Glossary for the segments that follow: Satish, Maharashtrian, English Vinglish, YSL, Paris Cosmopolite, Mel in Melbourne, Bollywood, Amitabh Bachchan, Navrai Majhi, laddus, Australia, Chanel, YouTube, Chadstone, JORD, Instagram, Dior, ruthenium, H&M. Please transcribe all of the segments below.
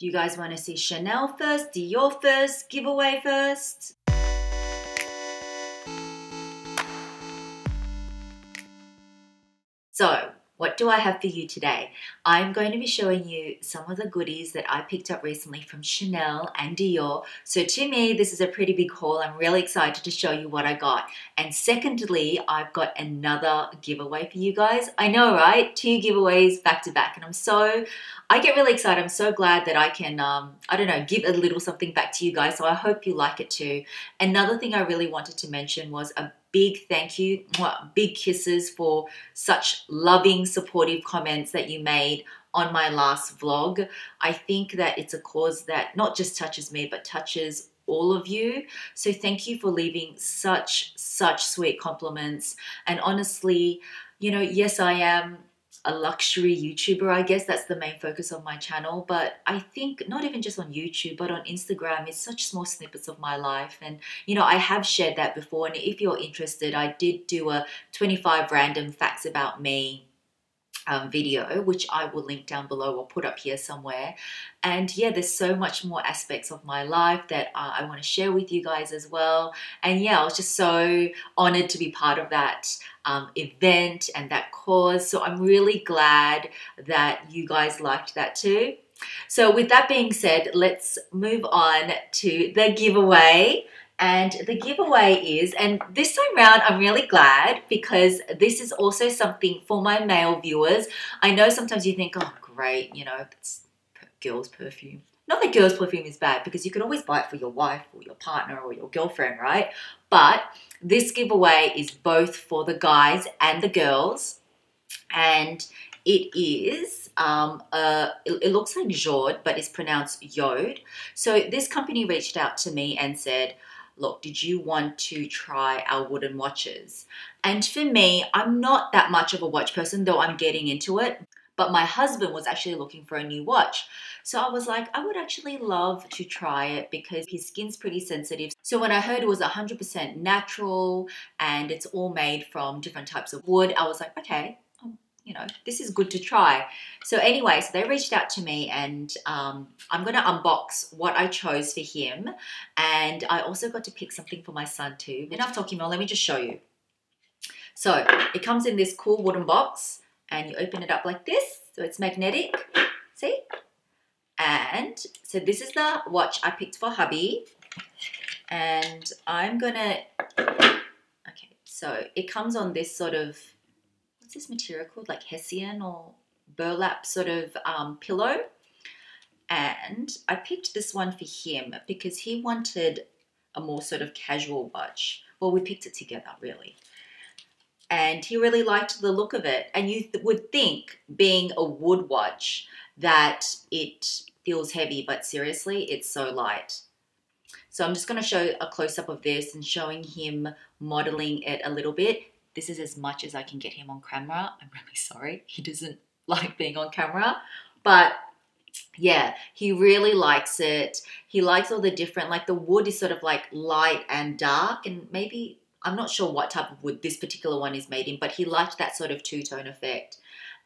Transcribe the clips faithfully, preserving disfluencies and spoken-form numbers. Do you guys want to see Chanel first, Dior first, giveaway first? So, what do I have for you today? I'm going to be showing you some of the goodies that I picked up recently from Chanel and Dior. So to me, this is a pretty big haul. I'm really excited to show you what I got. And secondly, I've got another giveaway for you guys. I know, right? Two giveaways back to back. And I'm so, I get really excited. I'm so glad that I can, um, I don't know, give a little something back to you guys. So I hope you like it too. Another thing I really wanted to mention was a big thank you, big kisses for such loving, supportive comments that you made on my last vlog. I think that it's a cause that not just touches me, but touches all of you. So thank you for leaving such, such sweet compliments. And honestly, you know, yes, I am a luxury YouTuber, I guess that's the main focus of my channel, but I think not even just on YouTube, but on Instagram, it's such small snippets of my life. And you know, I have shared that before, and if you're interested, I did do a twenty-five random facts about me um, video, which I will link down below or put up here somewhere. And yeah, there's so much more aspects of my life that uh, I want to share with you guys as well. And yeah, I was just so honored to be part of that um, event and that cause. So I'm really glad that you guys liked that too. So with that being said, let's move on to the giveaway. And the giveaway is, and this time round, I'm really glad because this is also something for my male viewers. I know sometimes you think, oh, great, you know, it's girls' perfume. Not that girls' perfume is bad because you can always buy it for your wife or your partner or your girlfriend, right? But this giveaway is both for the guys and the girls. And it is, um, uh, it, it looks like JORD, but it's pronounced Yod. So this company reached out to me and said, look, did you want to try our wooden watches? And for me, I'm not that much of a watch person, though I'm getting into it. But my husband was actually looking for a new watch. So I was like, I would actually love to try it because his skin's pretty sensitive. So when I heard it was one hundred percent natural and it's all made from different types of wood, I was like, okay, you know, this is good to try. So anyway, so they reached out to me and um, I'm going to unbox what I chose for him. And I also got to pick something for my son too. Enough talking, Mel, let me just show you. So it comes in this cool wooden box. And you open it up like this, so it's magnetic, see? And so this is the watch I picked for hubby. And I'm gonna, okay, so it comes on this sort of, what's this material called? Like Hessian or burlap sort of um, pillow. And I picked this one for him because he wanted a more sort of casual watch. Well, we picked it together, really. And he really liked the look of it. And you th would think, being a wood watch, that it feels heavy, but seriously, it's so light. So I'm just gonna show a close-up of this and showing him modeling it a little bit. This is as much as I can get him on camera. I'm really sorry, he doesn't like being on camera, but yeah, he really likes it. He likes all the different, like the wood is sort of like light and dark, and maybe, I'm not sure what type of wood this particular one is made in, but he liked that sort of two-tone effect.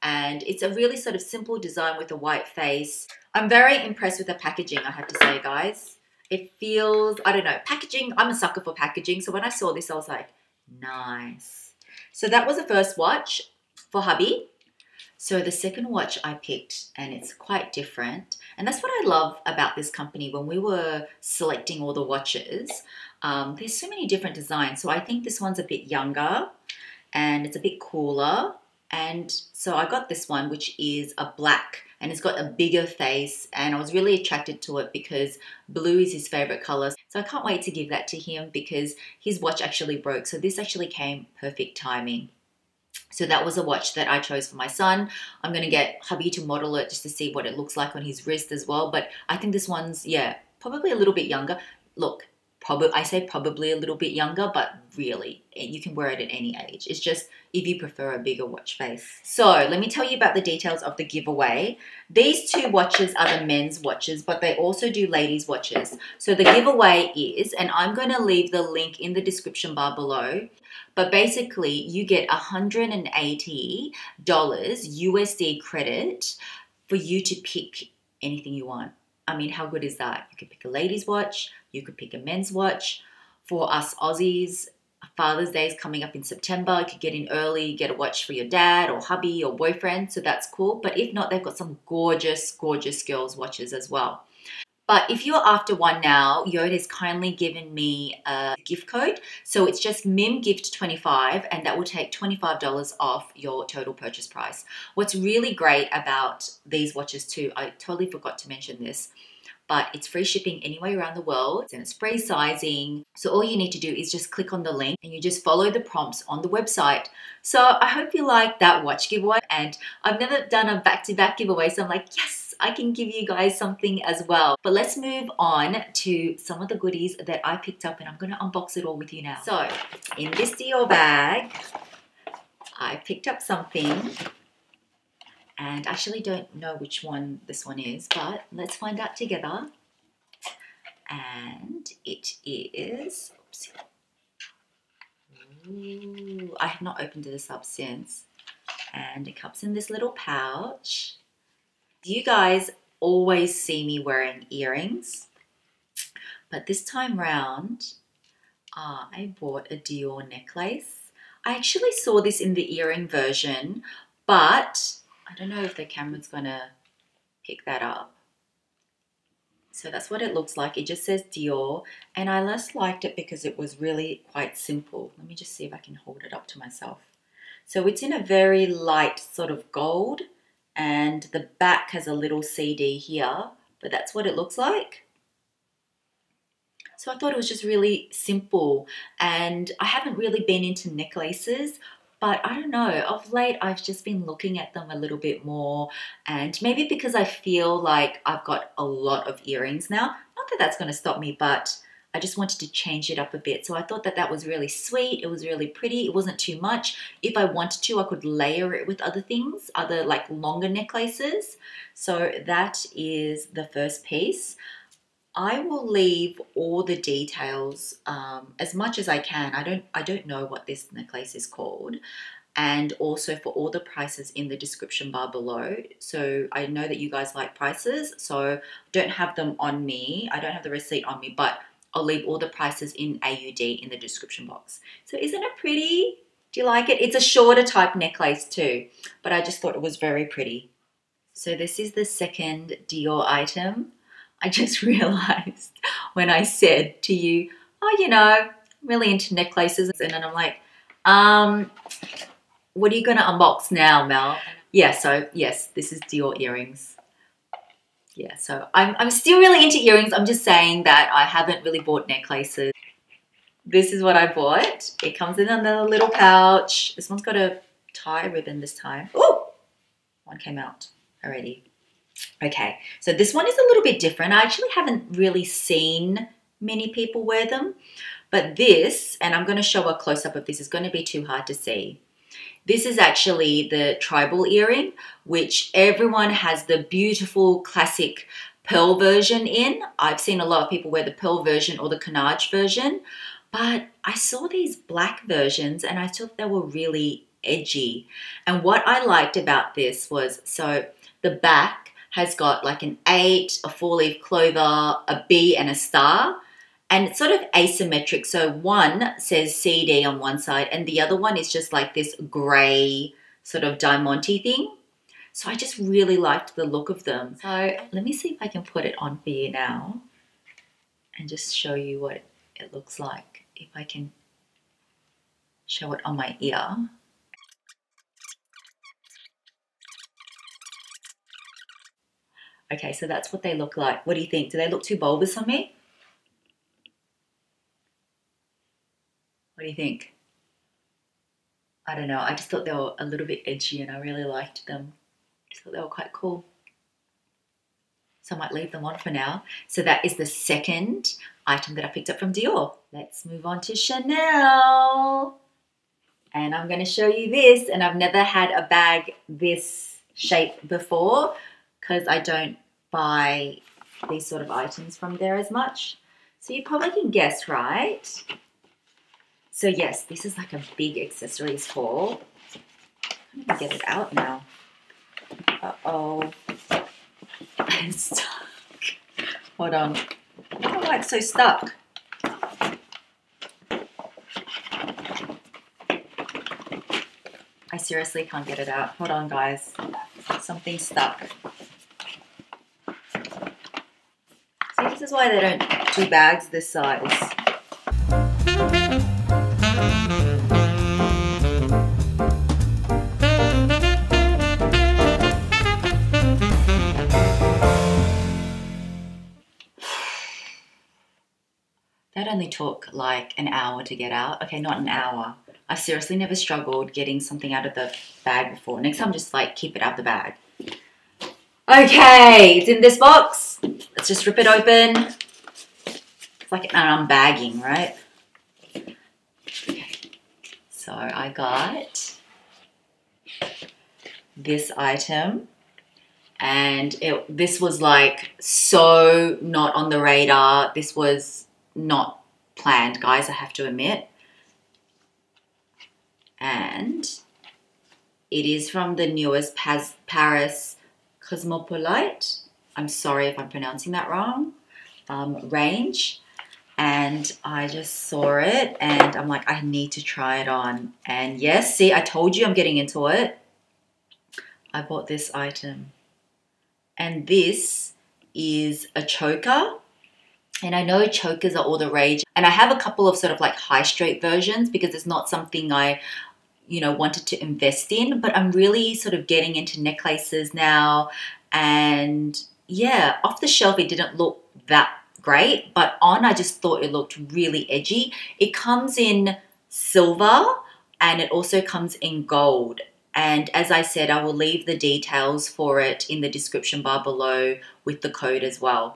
And it's a really sort of simple design with a white face. I'm very impressed with the packaging, I have to say, guys. It feels, I don't know, packaging, I'm a sucker for packaging. So when I saw this, I was like, nice. So that was the first watch for hubby. So the second watch I picked, and it's quite different. And that's what I love about this company. When we were selecting all the watches, um, there's so many different designs. So I think this one's a bit younger and it's a bit cooler. And so I got this one, which is a black and it's got a bigger face. And I was really attracted to it because blue is his favorite color. So I can't wait to give that to him because his watch actually broke. So this actually came perfect timing. So that was a watch that I chose for my son. I'm going to get hubby to model it just to see what it looks like on his wrist as well. But I think this one's, yeah, probably a little bit younger. Look, probably I say probably a little bit younger, but really, you can wear it at any age. It's just if you prefer a bigger watch face. So let me tell you about the details of the giveaway. These two watches are the men's watches, but they also do ladies' watches. So the giveaway is, and I'm going to leave the link in the description bar below, but basically you get one hundred eighty dollars U S D credit for you to pick anything you want. I mean, how good is that? You could pick a ladies' watch, you could pick a men's watch. For us Aussies, Father's Day is coming up in September. You could get in early, get a watch for your dad or hubby or boyfriend, so that's cool. But if not, they've got some gorgeous, gorgeous girls' watches as well. But if you're after one now, Yod has kindly given me a gift code. So it's just M I M G I F T twenty-five, and that will take twenty-five dollars off your total purchase price. What's really great about these watches too, I totally forgot to mention this, but it's free shipping anywhere around the world and it's free sizing. So all you need to do is just click on the link and you just follow the prompts on the website. So I hope you like that watch giveaway, and I've never done a back-to-back giveaway, so I'm like, yes! I can give you guys something as well. But let's move on to some of the goodies that I picked up, and I'm going to unbox it all with you now. So in this Dior bag, I picked up something, and I actually don't know which one this one is, but let's find out together. And it is, oops. Ooh, I have not opened this up since. And it comes in this little pouch. You guys always see me wearing earrings, but this time round, uh, I bought a Dior necklace. I actually saw this in the earring version, but I don't know if the camera's gonna pick that up. So that's what it looks like. It just says Dior, and I just liked it because it was really quite simple. Let me just see if I can hold it up to myself. So it's in a very light sort of gold, and the back has a little C D here, but that's what it looks like. So I thought it was just really simple, and I haven't really been into necklaces, but I don't know, of late I've just been looking at them a little bit more, and maybe because I feel like I've got a lot of earrings now. Not that that's going to stop me, but I just wanted to change it up a bit. So I thought that that was really sweet. It was really pretty. It wasn't too much. If I wanted to, I could layer it with other things, other like longer necklaces. So that is the first piece. I will leave all the details um, as much as I can. I don't, I don't know what this necklace is called. And also for all the prices in the description bar below. So I know that you guys like prices, so don't have them on me. I don't have the receipt on me, but I'll leave all the prices in A U D in the description box. So isn't it pretty? Do you like it? It's a shorter type necklace too, but I just thought it was very pretty. So this is the second Dior item. I just realized when I said to you, oh, you know, I'm really into necklaces. And then I'm like, um, what are you gonna unbox now, Mel? Yeah, so yes, this is Dior earrings. Yeah, so I'm, I'm still really into earrings. I'm just saying that I haven't really bought necklaces. This is what I bought. It comes in another little pouch. This one's got a tie ribbon this time. Oh, one came out already. Okay, so this one is a little bit different. I actually haven't really seen many people wear them. But this, and I'm going to show a close-up of this. It's going to be too hard to see. This is actually the tribal earring, which everyone has the beautiful classic pearl version in. I've seen a lot of people wear the pearl version or the canage version, but I saw these black versions and I thought they were really edgy. And what I liked about this was, so the back has got like an eight, a four-leaf clover, a bee and a star. And it's sort of asymmetric, so one says C D on one side and the other one is just like this grey sort of diamante thing. So I just really liked the look of them. So let me see if I can put it on for you now and just show you what it looks like, if I can show it on my ear. Okay, so that's what they look like. What do you think? Do they look too bulbous on me? What do you think? I don't know, I just thought they were a little bit edgy and I really liked them. I just thought they were quite cool. So I might leave them on for now. So that is the second item that I picked up from Dior. Let's move on to Chanel. And I'm gonna show you this, and I've never had a bag this shape before because I don't buy these sort of items from there as much. So you probably can guess, right? So yes, this is like a big accessories haul. I'm gonna get it out now. Uh-oh, I'm stuck. Hold on. I'm like so stuck. I seriously can't get it out. Hold on, guys. Something's stuck. See, this is why they don't do bags this size. That only took like an hour to get out. Okay, not an hour. I seriously never struggled getting something out of the bag before. Next time, just like keep it out of the bag. Okay, it's in this box. Let's just rip it open. It's like an unbagging, right? Okay. So I got this item. And it, this was like so not on the radar. This was not planned, guys, I have to admit. And it is from the newest Paris Cosmopolite. I'm sorry if I'm pronouncing that wrong. Um, range. And I just saw it and I'm like, I need to try it on. And yes, see, I told you I'm getting into it. I bought this item. And this is a choker. And I know chokers are all the rage. And I have a couple of sort of like high street versions because it's not something I... you know, wanted to invest in, but I'm really sort of getting into necklaces now. And yeah, off the shelf it didn't look that great, but on I just thought it looked really edgy. It comes in silver and it also comes in gold. And as I said, I will leave the details for it in the description bar below with the code as well.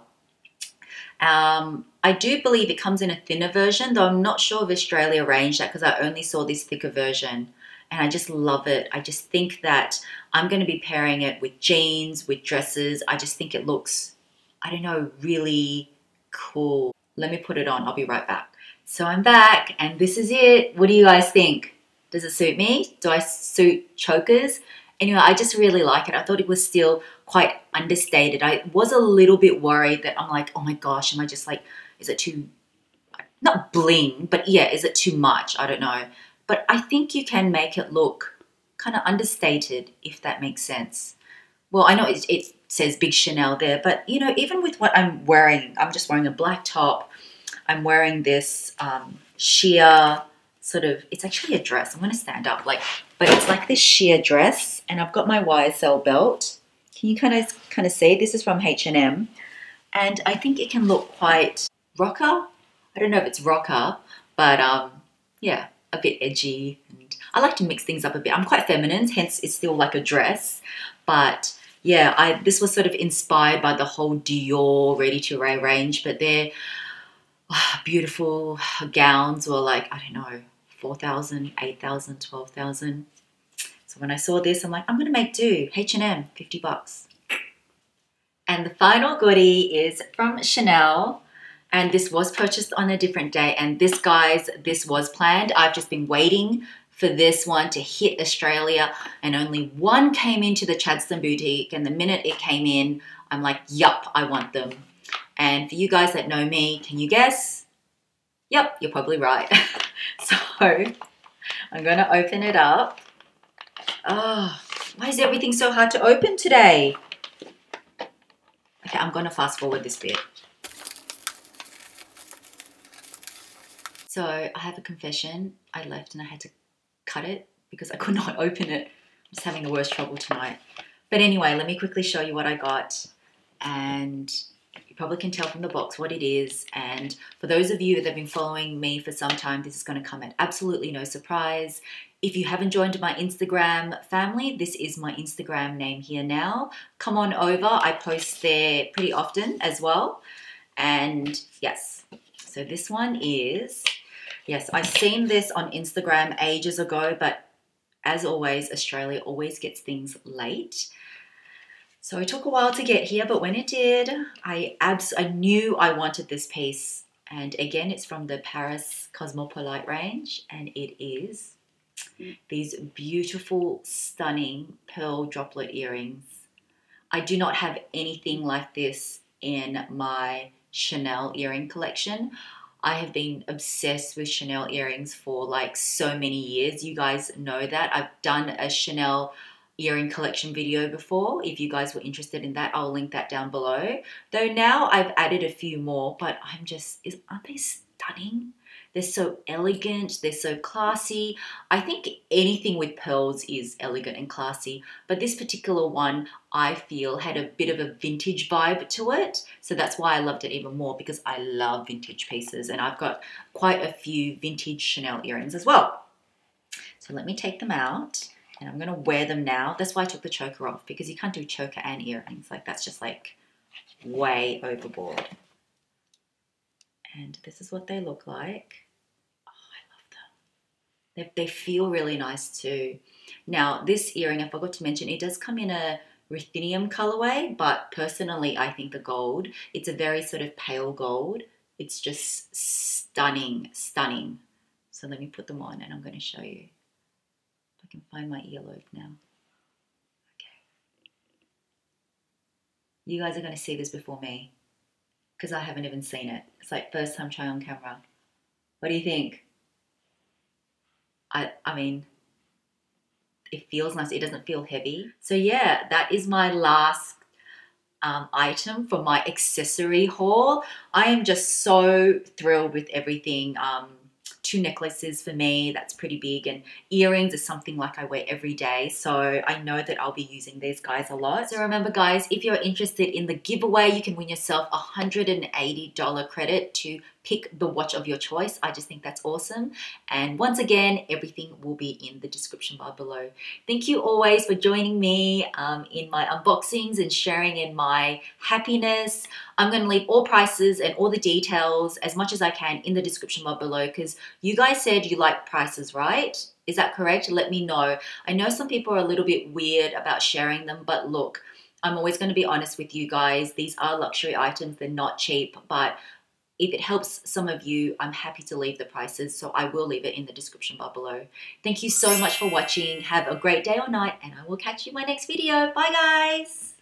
Um, I do believe it comes in a thinner version, though I'm not sure if Australia arranged that because I only saw this thicker version. And I just love it. I just think that I'm going to be pairing it with jeans, with dresses. I just think it looks, I don't know, really cool. Let me put it on. I'll be right back. So I'm back and this is it. What do you guys think? Does it suit me? Do I suit chokers? Anyway, I just really like it. I thought it was still quite understated. I was a little bit worried that I'm like, oh my gosh, am I just like, is it too, not bling, but yeah, is it too much? I don't know. But I think you can make it look kind of understated, if that makes sense. Well, I know it, it says big Chanel there, but, you know, even with what I'm wearing, I'm just wearing a black top. I'm wearing this um, sheer sort of, it's actually a dress. I'm going to stand up, like, but it's like this sheer dress, and I've got my Y S L belt. Can you kind of, kind of see? This is from H and M, and I think it can look quite rocker. I don't know if it's rocker, but um, yeah. A bit edgy, and I like to mix things up a bit. I'm quite feminine, hence it's still like a dress, but yeah, I this was sort of inspired by the whole Dior ready-to-wear range, but their oh, beautiful gowns were like, I don't know, four thousand, eight thousand, twelve thousand. So when I saw this, I'm like, I'm gonna make do. H and M, fifty bucks. And the final goodie is from Chanel. And this was purchased on a different day. And this, guys, this was planned. I've just been waiting for this one to hit Australia. And only one came into the Chadstone boutique. And the minute it came in, I'm like, yup, I want them. And for you guys that know me, can you guess? Yep, you're probably right. So I'm going to open it up. Oh, why is everything so hard to open today? Okay, I'm going to fast forward this bit. So I have a confession, I left and I had to cut it because I could not open it. I'm just having the worst trouble tonight. But anyway, let me quickly show you what I got. And you probably can tell from the box what it is. And for those of you that have been following me for some time, this is going to come at absolutely no surprise. If you haven't joined my Instagram family, this is my Instagram name here now. Come on over, I post there pretty often as well. And yes, so this one is... yes, I've seen this on Instagram ages ago, but as always, Australia always gets things late. So it took a while to get here, but when it did, I abs I knew I wanted this piece. And again, it's from the Paris Cosmopolite range, and it is these beautiful, stunning pearl droplet earrings. I do not have anything like this in my Chanel earring collection. I have been obsessed with Chanel earrings for like so many years. You guys know that. I've done a Chanel earring collection video before. If you guys were interested in that, I'll link that down below. Though now I've added a few more, but I'm just, is, aren't they stunning? They're so elegant, they're so classy. I think anything with pearls is elegant and classy, but this particular one I feel had a bit of a vintage vibe to it. So that's why I loved it even more, because I love vintage pieces, and I've got quite a few vintage Chanel earrings as well. So let me take them out and I'm gonna wear them now. That's why I took the choker off, because you can't do choker and earrings. Like, that's just like way overboard. And this is what they look like. Oh, I love them. They, they feel really nice too. Now, this earring, I forgot to mention, it does come in a ruthenium colorway, but personally, I think the gold, it's a very sort of pale gold. It's just stunning, stunning. So let me put them on and I'm going to show you. If I can find my earlobe now. Okay. You guys are going to see this before me, because I haven't even seen it. It's like first time trying on camera. What do you think? I I mean, it feels nice. It doesn't feel heavy. So yeah, that is my last um, item for my accessory haul. I am just so thrilled with everything. Um, two necklaces for me, that's pretty big, and earrings is something like I wear every day, so I know that I'll be using these guys a lot. So remember guys, if you're interested in the giveaway, you can win yourself a one hundred eighty dollar credit to pick the watch of your choice. I just think that's awesome, and once again, everything will be in the description bar below. Thank you always for joining me um, in my unboxings and sharing in my happiness. I'm going to leave all prices and all the details as much as I can in the description bar below, because you guys said you like prices, right? Is that correct? Let me know. I know some people are a little bit weird about sharing them, but look, I'm always going to be honest with you guys. These are luxury items. They're not cheap, but if it helps some of you, I'm happy to leave the prices. So I will leave it in the description bar below. Thank you so much for watching. Have a great day or night, and I will catch you in my next video. Bye guys.